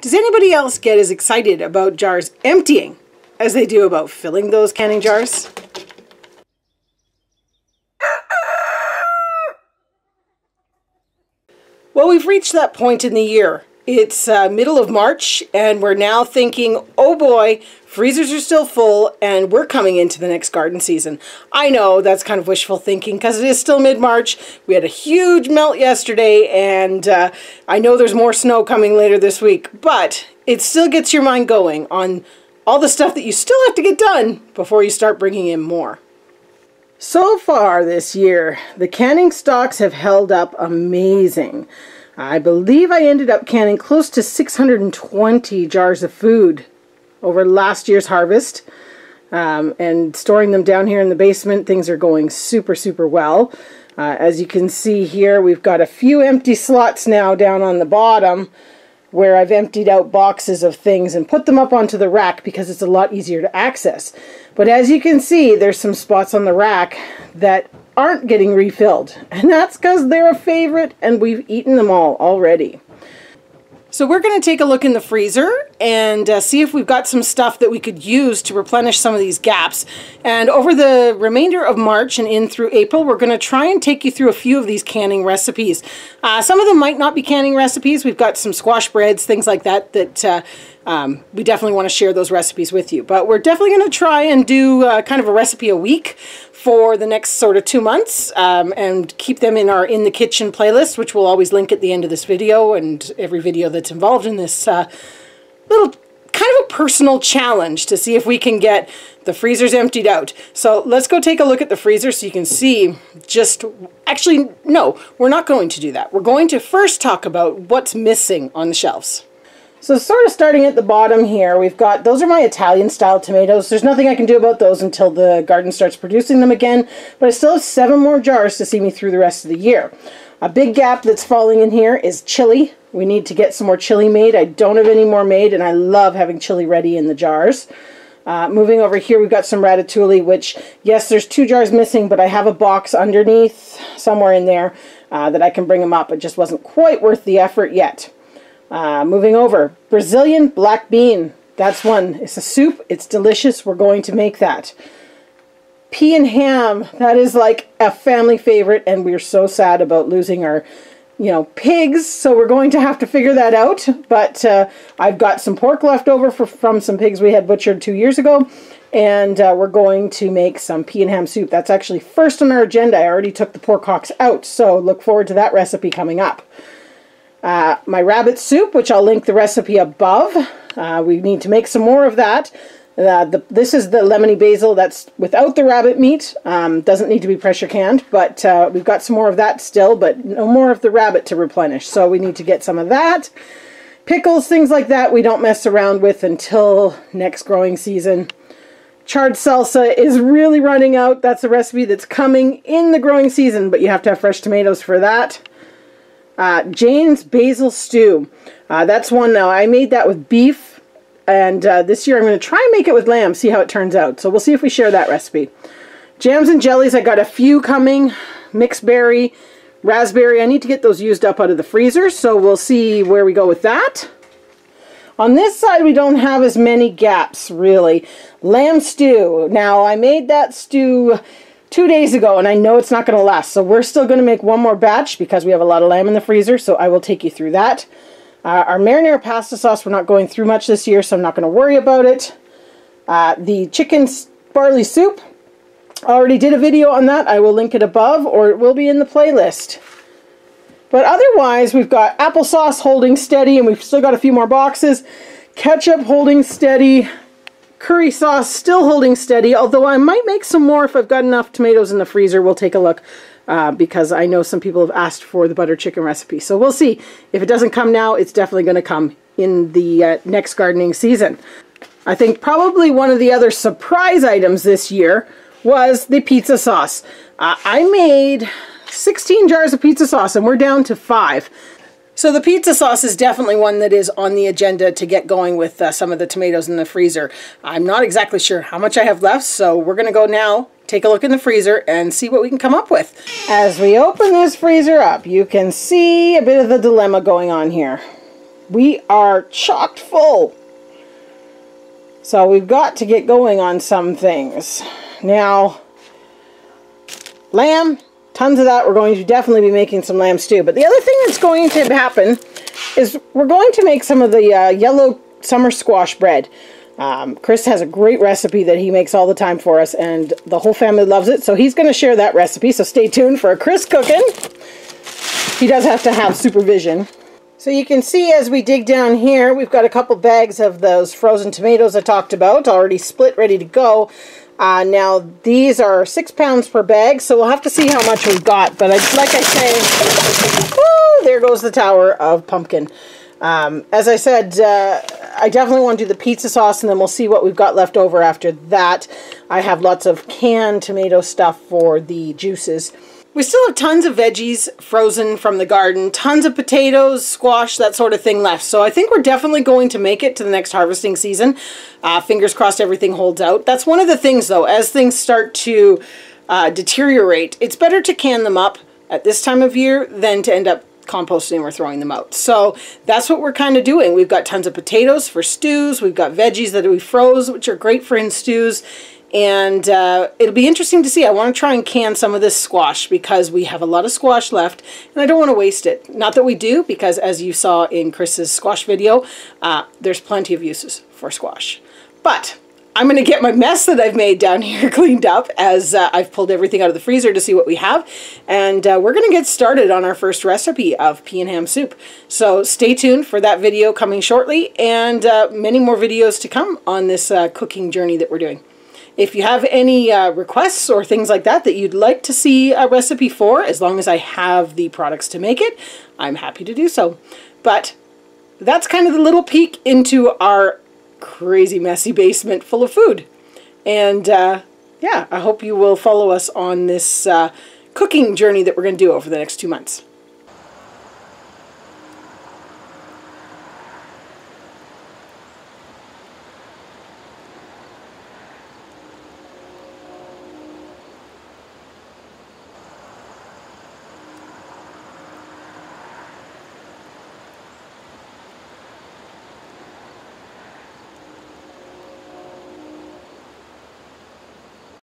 Does anybody else get as excited about jars emptying as they do about filling those canning jars? Well, we've reached that point in the year. It's middle of March, and we're now thinking, oh boy, freezers are still full, and we're coming into the next garden season. I know that's kind of wishful thinking because it is still mid-March. We had a huge melt yesterday, and I know there's more snow coming later this week, but it still gets your mind going on all the stuff that you still have to get done before you start bringing in more. So far this year, the canning stocks have held up amazing. I believe I ended up canning close to 620 jars of food over last year's harvest, and storing them down here in the basement. Things are going super, super well. As you can see here, we've got a few empty slots now down on the bottom where I've emptied out boxes of things and put them up onto the rack because it's a lot easier to access. But as you can see, there's some spots on the rack that aren't getting refilled, and that's because they're a favorite and we've eaten them all already. So we're going to take a look in the freezer and see if we've got some stuff that we could use to replenish some of these gaps. And over the remainder of March and in through April, we're going to try and take you through a few of these canning recipes. Some of them might not be canning recipes. We've got some squash breads, things like that, that we definitely want to share those recipes with you. But we're definitely going to try and do kind of a recipe a week for the next sort of 2 months, and keep them in our In the Kitchen playlist, which we'll always link at the end of this video and every video that's involved in this little kind of a personal challenge to see if we can get the freezers emptied out. So let's go take a look at the freezer so you can see just, actually, no, we're not going to do that. We're going to first talk about what's missing on the shelves. So sort of starting at the bottom here, we've got, those are my Italian style tomatoes. There's nothing I can do about those until the garden starts producing them again, but I still have 7 more jars to see me through the rest of the year. A big gap that's falling in here is chili. We need to get some more chili made. I don't have any more made, and I love having chili ready in the jars. Moving over here, we've got some ratatouille, which, yes, there's 2 jars missing, but I have a box underneath somewhere in there that I can bring them up. It just wasn't quite worth the effort yet. Moving over, Brazilian black bean. That's one. It's a soup. It's delicious. We're going to make that. Pea and ham. That is like a family favorite, and we're so sad about losing our, you know, pigs. So we're going to have to figure that out. But I've got some pork left over from some pigs we had butchered 2 years ago, and we're going to make some pea and ham soup. That's actually first on our agenda. I already took the pork hocks out, so look forward to that recipe coming up. My rabbit soup, which I'll link the recipe above. We need to make some more of that. This is the lemony basil that's without the rabbit meat. Doesn't need to be pressure canned, but we've got some more of that still, but no more of the rabbit to replenish. So we need to get some of that. Pickles, things like that, we don't mess around with until next growing season. Charred salsa is really running out. That's a recipe that's coming in the growing season, but you have to have fresh tomatoes for that. Jane's basil stew. That's one now. I made that with beef, and this year I'm going to try and make it with lamb, see how it turns out. So we'll see if we share that recipe. Jams and jellies, I got a few coming. Mixed berry, raspberry. I need to get those used up out of the freezer, so we'll see where we go with that. On this side, we don't have as many gaps, really. Lamb stew. Now, I made that stew 2 days ago, and I know it's not going to last, so we're still going to make one more batch because we have a lot of lamb in the freezer, so I will take you through that. Our marinara pasta sauce, we're not going through much this year, so I'm not going to worry about it. The chicken barley soup, I already did a video on that. I will link it above, or it will be in the playlist. But otherwise, we've got applesauce holding steady, and we've still got a few more boxes. Ketchup holding steady. Curry sauce still holding steady, although I might make some more if I've got enough tomatoes in the freezer. We'll take a look because I know some people have asked for the butter chicken recipe. So we'll see. If it doesn't come now, it's definitely going to come in the next gardening season. I think probably one of the other surprise items this year was the pizza sauce. I made 16 jars of pizza sauce, and we're down to 5. So the pizza sauce is definitely one that is on the agenda to get going with some of the tomatoes in the freezer. I'm not exactly sure how much I have left, so we're going to go now, take a look in the freezer, and see what we can come up with. As we open this freezer up, you can see a bit of the dilemma going on here. We are chocked full. So we've got to get going on some things. Now, lamb, tons of that. We're going to definitely be making some lamb stew. But the other thing that's going to happen is we're going to make some of the yellow summer squash bread. Chris has a great recipe that he makes all the time for us, and the whole family loves it. So he's going to share that recipe. So stay tuned for Chris cooking. He does have to have supervision. So you can see as we dig down here, we've got a couple bags of those frozen tomatoes I talked about, already split, ready to go. Now, these are 6 pounds per bag, so we'll have to see how much we've got. But like I say, woo, there goes the tower of pumpkin. As I said, I definitely want to do the pizza sauce, and then we'll see what we've got left over after that. I have lots of canned tomato stuff for the juices. We still have tons of veggies frozen from the garden, tons of potatoes, squash, that sort of thing left. So I think we're definitely going to make it to the next harvesting season. Fingers crossed everything holds out. That's one of the things, though, as things start to deteriorate, it's better to can them up at this time of year than to end up composting or throwing them out. So that's what we're kind of doing. We've got tons of potatoes for stews. We've got veggies that we froze, which are great for in stews. And it'll be interesting to see. I want to try and can some of this squash because we have a lot of squash left and I don't want to waste it. Not that we do, because as you saw in Chris's squash video, there's plenty of uses for squash. But I'm going to get my mess that I've made down here cleaned up as I've pulled everything out of the freezer to see what we have. And we're going to get started on our first recipe of pea and ham soup. So stay tuned for that video coming shortly, and many more videos to come on this cooking journey that we're doing. If you have any requests or things like that that you'd like to see a recipe for, as long as I have the products to make it, I'm happy to do so. But that's kind of the little peek into our crazy messy basement full of food. And yeah, I hope you will follow us on this cooking journey that we're going to do over the next 2 months.